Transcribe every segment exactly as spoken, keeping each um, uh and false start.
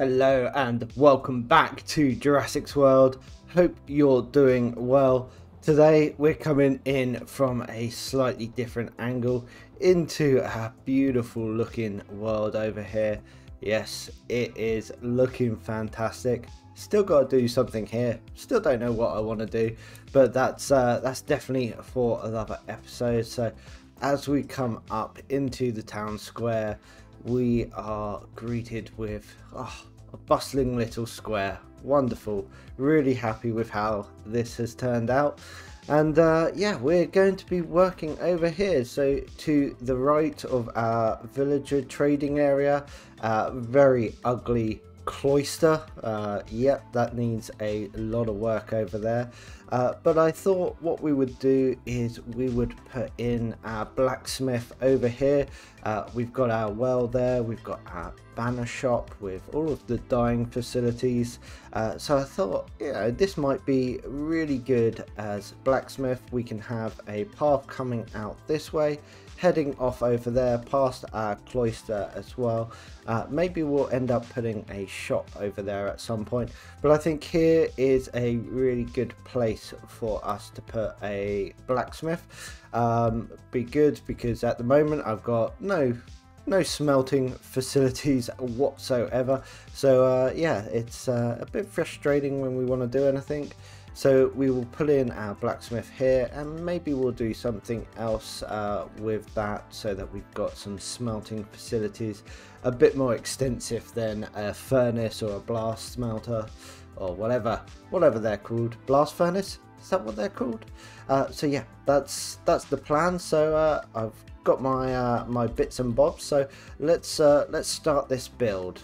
Hello and welcome back to Jurassic World. Hope you're doing well. Today we're coming in from a slightly different angle into a beautiful looking world over here. Yes, it is looking fantastic. Still got to do something here. Still don't know what I want to do, but that's uh, that's definitely for another episode. So as we come up into the town square, we are greeted with oh, a bustling little square. Wonderful, really happy with how this has turned out. And uh, yeah, we're going to be working over here. So to the right of our villager trading area, uh, very ugly cloister. Uh, yep, that needs a lot of work over there. Uh, but I thought what we would do is we would put in our blacksmith over here. Uh, we've got our well there, we've got our banner shop with all of the dyeing facilities. Uh, so I thought, you know, this might be really good as blacksmith. We can have a path coming out this way, heading off over there past our cloister as well. Uh, maybe we'll end up putting a shop over there at some point. But I think here is a really good place for us to put a blacksmith. Um, be good, because at the moment I've got no no smelting facilities whatsoever, so uh, yeah, it's uh, a bit frustrating when we want to do anything. So we will put in our blacksmith here, and maybe we'll do something else uh, with that, so that we've got some smelting facilities a bit more extensive than a furnace or a blast smelter or whatever whatever they're called. Blast furnace, is that what they're called? Uh, so yeah, that's that's the plan. So uh, I've got my uh, my bits and bobs, so let's uh, let's start this build.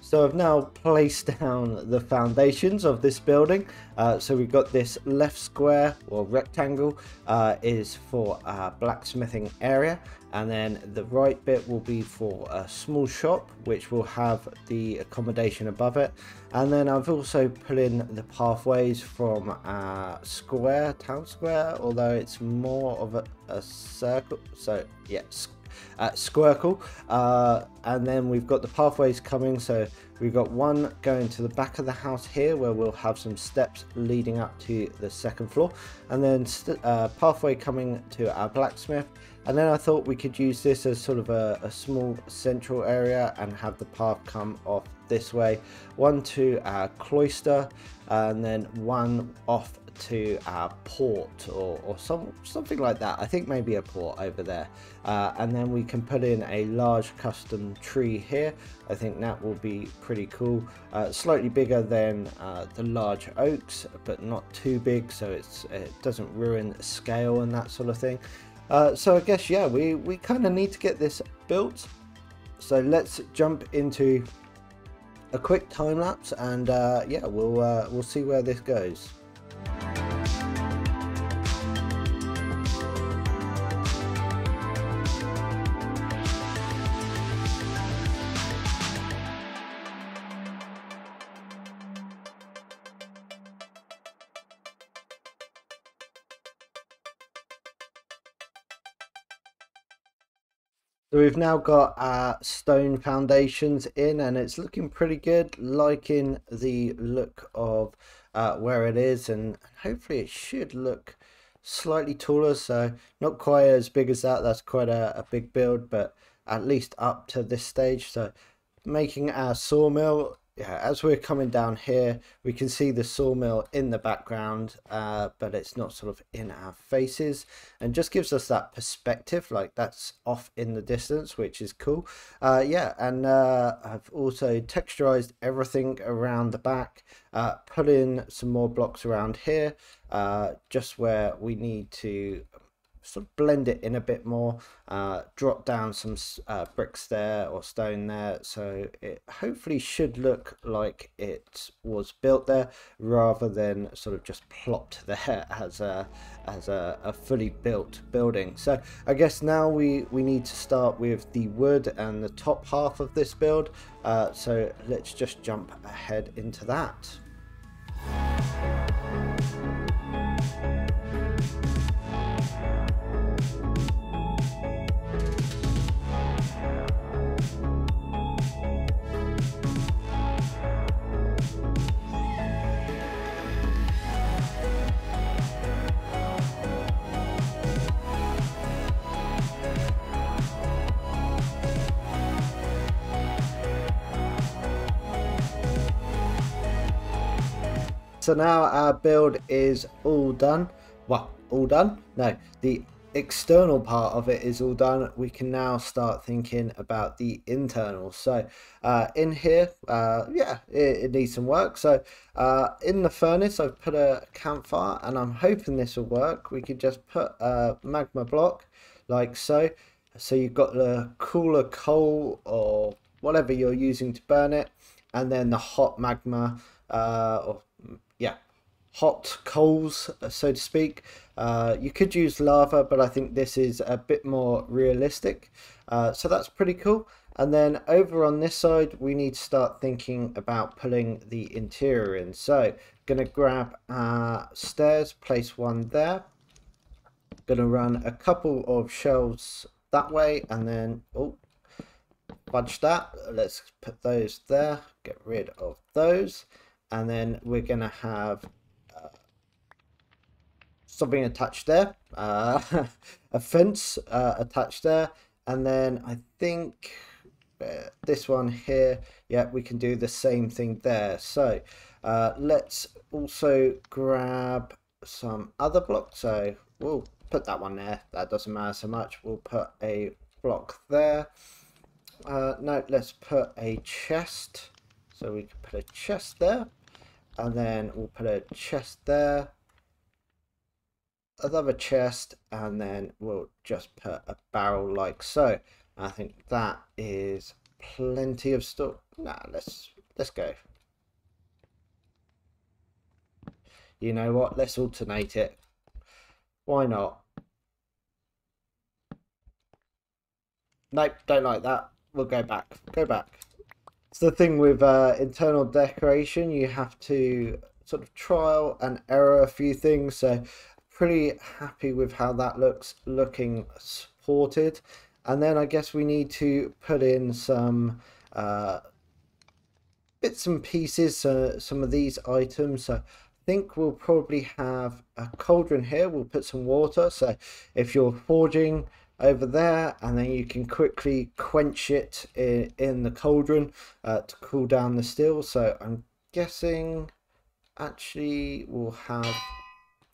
So I've now placed down the foundations of this building. Uh, so we've got this left square or rectangle uh, is for our blacksmithing area, and then the right bit will be for a small shop which will have the accommodation above it. And then I've also put in the pathways from our square, town square, although it's more of a, a circle. So yeah, at Squircle, uh, and then we've got the pathways coming. So we've got one going to the back of the house here, where we'll have some steps leading up to the second floor, and then uh, pathway coming to our blacksmith. And then I thought we could use this as sort of a, a small central area and have the path come off this way, one to our cloister, and then one off to our port, or, or some something like that. I think maybe a port over there, uh, and then we can put in a large custom tree here. I think that will be pretty cool. Uh, slightly bigger than uh, the large oaks, but not too big, so it's it doesn't ruin scale and that sort of thing. Uh, so I guess, yeah, we we kind of need to get this built. So let's jump into a quick time lapse, and uh, yeah, we'll uh, we'll see where this goes. So we've now got our stone foundations in, and it's looking pretty good. Liking the look of uh, where it is, and hopefully it should look slightly taller, so not quite as big as that. That's quite a, a big build, but at least up to this stage. So making our sawmill. Yeah, as we're coming down here, we can see the sawmill in the background, uh, but it's not sort of in our faces, and just gives us that perspective, like that's off in the distance, which is cool. Uh, yeah, and uh, I've also texturized everything around the back, uh, put in some more blocks around here, uh, just where we need to sort of blend it in a bit more, uh, drop down some uh, bricks there or stone there, so it hopefully should look like it was built there rather than sort of just plopped there as a as a, a fully built building. So I guess now we we need to start with the wood and the top half of this build, uh, so let's just jump ahead into that. So now our build is all done. Well, all done? No, the external part of it is all done. We can now start thinking about the internal. So uh, in here, uh, yeah, it, it needs some work. So uh, in the furnace, I've put a campfire, and I'm hoping this will work. We could just put a magma block like so. So you've got the cooler coal or whatever you're using to burn it, and then the hot magma, uh, or yeah, hot coals, so to speak. Uh, you could use lava, but I think this is a bit more realistic. Uh, so that's pretty cool. And then over on this side, we need to start thinking about pulling the interior in. So gonna grab our stairs, place one there. Gonna run a couple of shelves that way, and then, oh, fudge that. Let's put those there, get rid of those. And then we're gonna have uh, something attached there, uh, a fence uh, attached there, and then I think uh, this one here, yeah, we can do the same thing there. So uh, let's also grab some other blocks. So we'll put that one there, that doesn't matter so much. We'll put a block there. Uh, no, let's put a chest. So we can put a chest there, and then we'll put a chest there, another chest, and then we'll just put a barrel like so. I think that is plenty of stuff. Nah, let's let's go. You know what? Let's alternate it. Why not? Nope, don't like that. We'll go back. Go back. It's the thing with uh, internal decoration, you have to sort of trial and error a few things. So pretty happy with how that looks, looking supported. And then I guess we need to put in some uh, bits and pieces, uh, some of these items. So I think we'll probably have a cauldron here. We'll put some water, so if you're forging over there, and then you can quickly quench it in, in the cauldron uh, to cool down the steel. So I'm guessing actually we'll have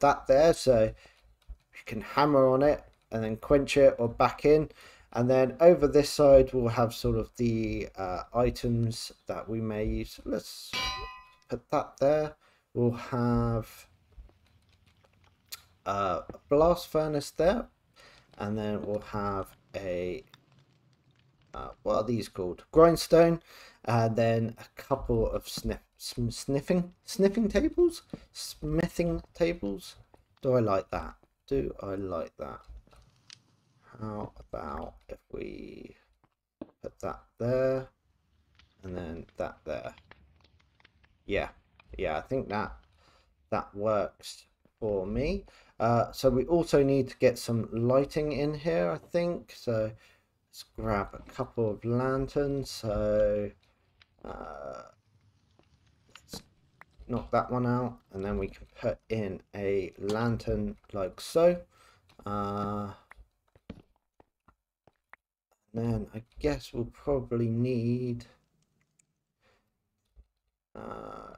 that there, so you can hammer on it and then quench it or back in. And then over this side we'll have sort of the uh, items that we may use. Let's put that there. We'll have a blast furnace there. And then we'll have a, uh, what are these called? Grindstone, and then a couple of sniff, some sniffing, sniffing tables, smithing tables. Do I like that? Do I like that? How about if we put that there, and then that there? Yeah, yeah, I think that, that works for me. Uh, so we also need to get some lighting in here, I think. So let's grab a couple of lanterns. So uh, let's knock that one out, and then we can put in a lantern like so. Uh, and then I guess we'll probably need, uh,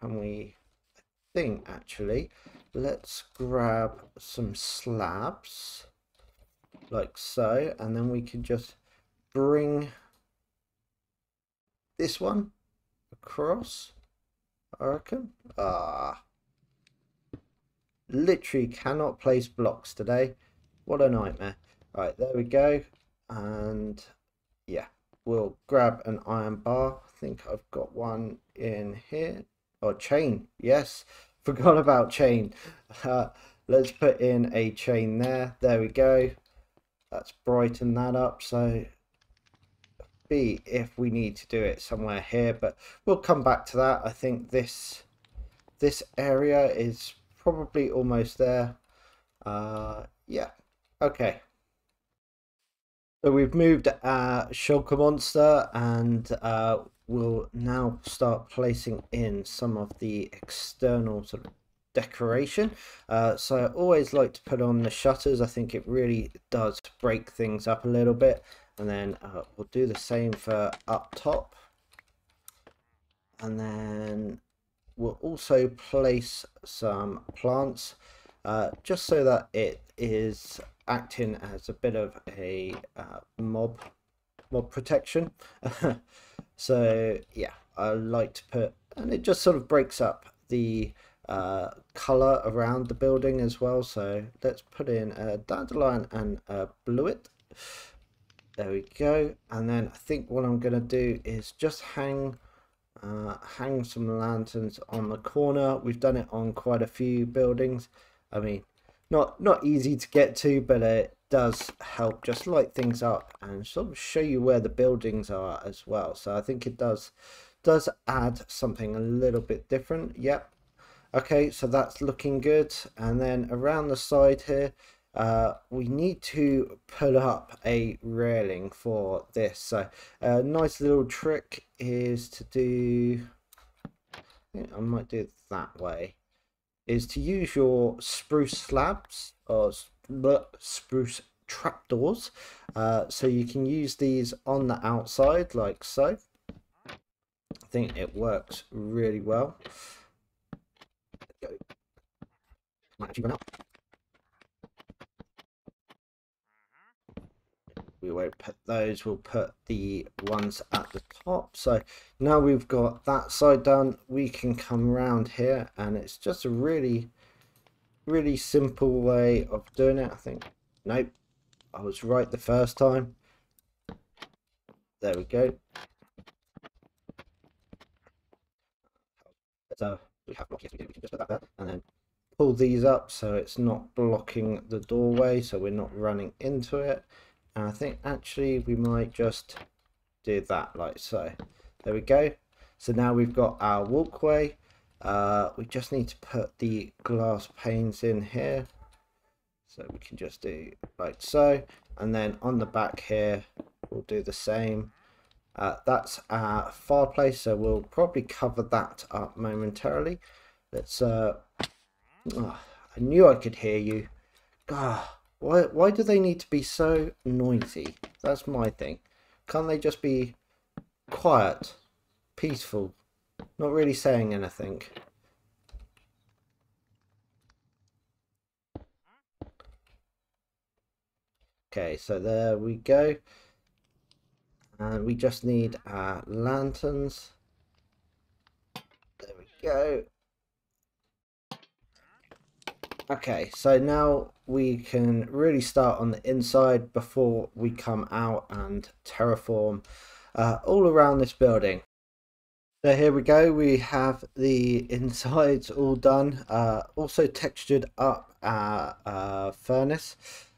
can we, I think actually, let's grab some slabs like so, and then we can just bring this one across, I reckon. Ah, literally cannot place blocks today. What a nightmare. All right, there we go. And yeah, we'll grab an iron bar. I think I've got one in here. Or chain, yes. Forgot about chain. Uh, let's put in a chain there. There we go. Let's brighten that up. So B, if we need to do it somewhere here, but we'll come back to that. I think this this area is probably almost there. Uh, yeah. Okay. So we've moved our shulker monster, and uh, we'll now start placing in some of the external sort of decoration. Uh, so I always like to put on the shutters. I think it really does break things up a little bit. And then uh, we'll do the same for up top. And then we'll also place some plants uh, just so that it is acting as a bit of a uh, mob mob protection. So yeah, I like to put, and it just sort of breaks up the uh, color around the building as well. So let's put in a dandelion and a bluet. There we go. And then I think what I'm gonna do is just hang uh, hang some lanterns on the corner. We've done it on quite a few buildings. I mean, not not easy to get to, but it does help just light things up and sort of show you where the buildings are as well. So I think it does does add something a little bit different. Yep. Okay, so that's looking good. And then around the side here, uh, we need to put up a railing for this. So a nice little trick is to do, I think I might do it that way, is to use your spruce slabs or spruce trapdoors. Uh, so you can use these on the outside like so. I think it works really well. Might actually run out. We won't put those, we'll put the ones at the top. So now we've got that side done, we can come around here, and it's just a really really simple way of doing it. I think, nope, I was right the first time. There we go. So we have block, yes we do, we can just put that there and then pull these up so it's not blocking the doorway, so we're not running into it. And I think actually we might just do that like so. There we go. So now we've got our walkway. Uh, we just need to put the glass panes in here. So we can just do like so. And then on the back here, we'll do the same. Uh, that's our fireplace, so we'll probably cover that up momentarily. Let's uh oh, I knew I could hear you. God, why why do they need to be so noisy? That's my thing. Can't they just be quiet, peaceful, not really saying anything? Okay, so there we go. And we just need our lanterns. There we go. Okay, so now we can really start on the inside before we come out and terraform uh, all around this building. So here we go, we have the insides all done. Uh, also textured up our uh, furnace.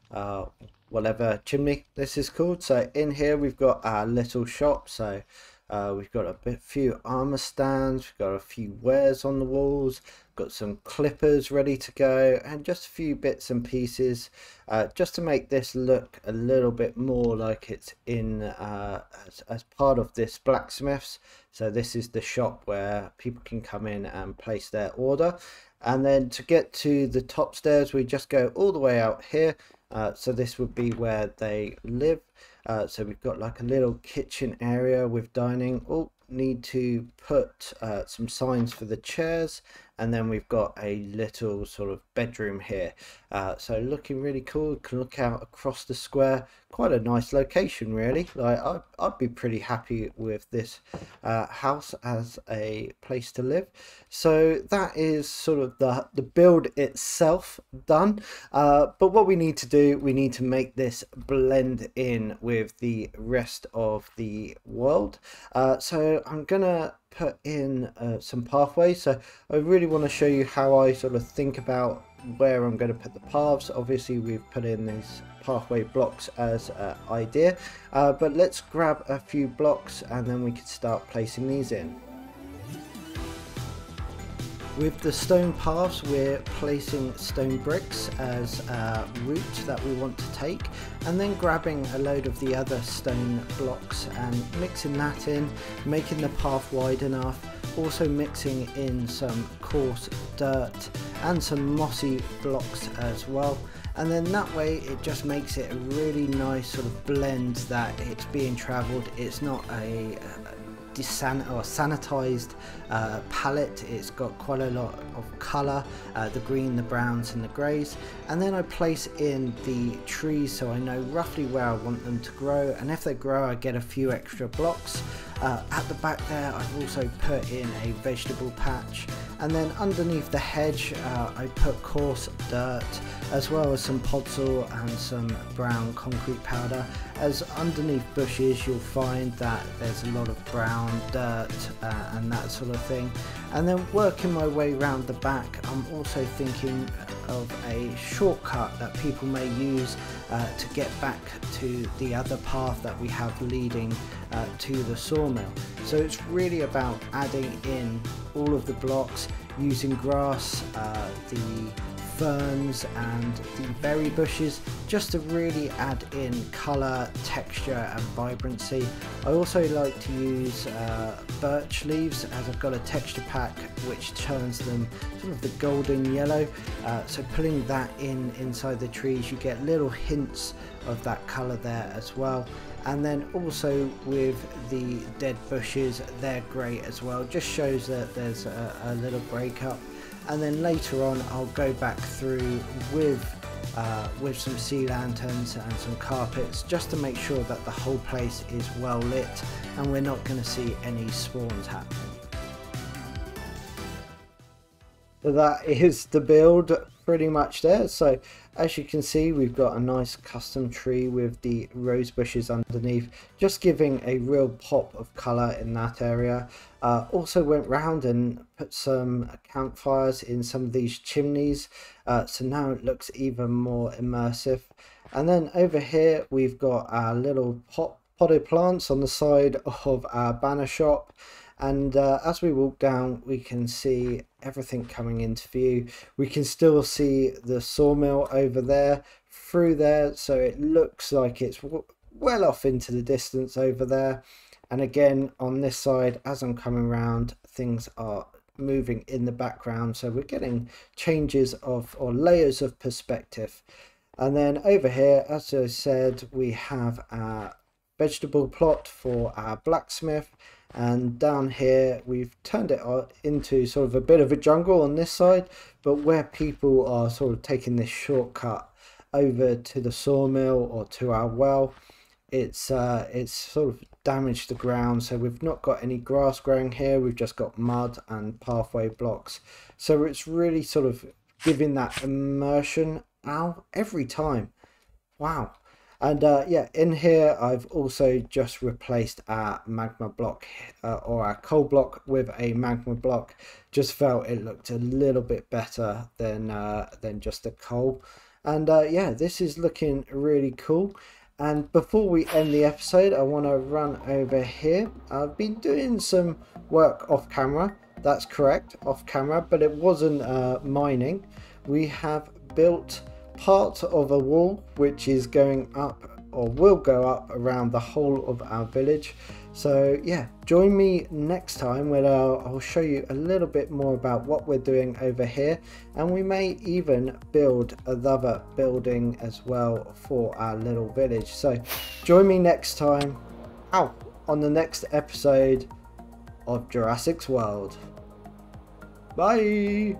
Uh, whatever chimney this is called. So in here we've got our little shop. So uh, we've got a bit, few armor stands, we've got a few wares on the walls, got some clippers ready to go, and just a few bits and pieces uh, just to make this look a little bit more like it's in uh, as, as part of this blacksmith's. So this is the shop where people can come in and place their order. And then to get to the top stairs, we just go all the way out here. Uh, so this would be where they live. Uh, so we've got like a little kitchen area with dining. Oh, need to put uh, some signs for the chairs. And then we've got a little sort of bedroom here. Uh, so looking really cool. You can look out across the square. Quite a nice location, really. Like I'd, I'd be pretty happy with this uh, house as a place to live. So that is sort of the, the build itself done. Uh, but what we need to do, we need to make this blend in with the rest of the world. Uh, so I'm gonna put in uh, some pathways. So I really want to show you how I sort of think about where I'm going to put the paths. Obviously we've put in these pathway blocks as an idea, uh, but let's grab a few blocks and then we can start placing these in. With the stone paths, we're placing stone bricks as a route that we want to take, and then grabbing a load of the other stone blocks and mixing that in, making the path wide enough, also mixing in some coarse dirt and some mossy blocks as well. And then that way it just makes it a really nice sort of blend that it's being traveled. It's not a, a desan or sanitized uh, palette. It's got quite a lot of color, uh, the green, the browns and the grays, and then I place in the trees so I know roughly where I want them to grow, and if they grow I get a few extra blocks. Uh, at the back there I've also put in a vegetable patch, and then underneath the hedge uh, I put coarse dirt as well as some podzol and some brown concrete powder, as underneath bushes you'll find that there's a lot of brown dirt uh, and that sort of thing. And then working my way around the back, I'm also thinking of a shortcut that people may use uh, to get back to the other path that we have leading uh, to the sawmill. So it's really about adding in all of the blocks, using grass, uh, the ferns and the berry bushes, just to really add in colour, texture and vibrancy. I also like to use uh, birch leaves, as I've got a texture pack which turns them sort of the golden yellow, uh, so pulling that in inside the trees you get little hints of that colour there as well. And then also with the dead bushes, they're great as well, just shows that there's a, a little breakup. And then later on I'll go back through with uh, with some sea lanterns and some carpets, just to make sure that the whole place is well lit and we're not going to see any spawns happening. So that is the build pretty much there. So as you can see, we've got a nice custom tree with the rose bushes underneath, just giving a real pop of colour in that area. Uh, also went round and put some campfires in some of these chimneys, uh, so now it looks even more immersive. And then over here we've got our little pot, potted plants on the side of our banner shop. And uh, as we walk down we can see everything coming into view. We can still see the sawmill over there through there, so it looks like it's w well off into the distance over there. And again on this side, as I'm coming around, things are moving in the background, so we're getting changes of or layers of perspective. And then over here, as I said, we have our vegetable plot for our blacksmith, and down here we've turned it into sort of a bit of a jungle on this side, but where people are sort of taking this shortcut over to the sawmill or to our well, it's uh it's sort of damaged the ground, so we've not got any grass growing here, we've just got mud and pathway blocks. So it's really sort of giving that immersion out every time. Wow. And uh, yeah, in here I've also just replaced our magma block uh, or our coal block with a magma block. Just felt it looked a little bit better than uh, than just the coal. And uh, yeah, this is looking really cool. And before we end the episode, I want to run over here. I've been doing some work off camera. That's correct, off camera, but it wasn't uh, mining. We have built part of a wall which is going up or will go up around the whole of our village. So yeah, join me next time when I'll, I'll show you a little bit more about what we're doing over here, and we may even build another building as well for our little village. So join me next time out on the next episode of Jurassic's World. Bye.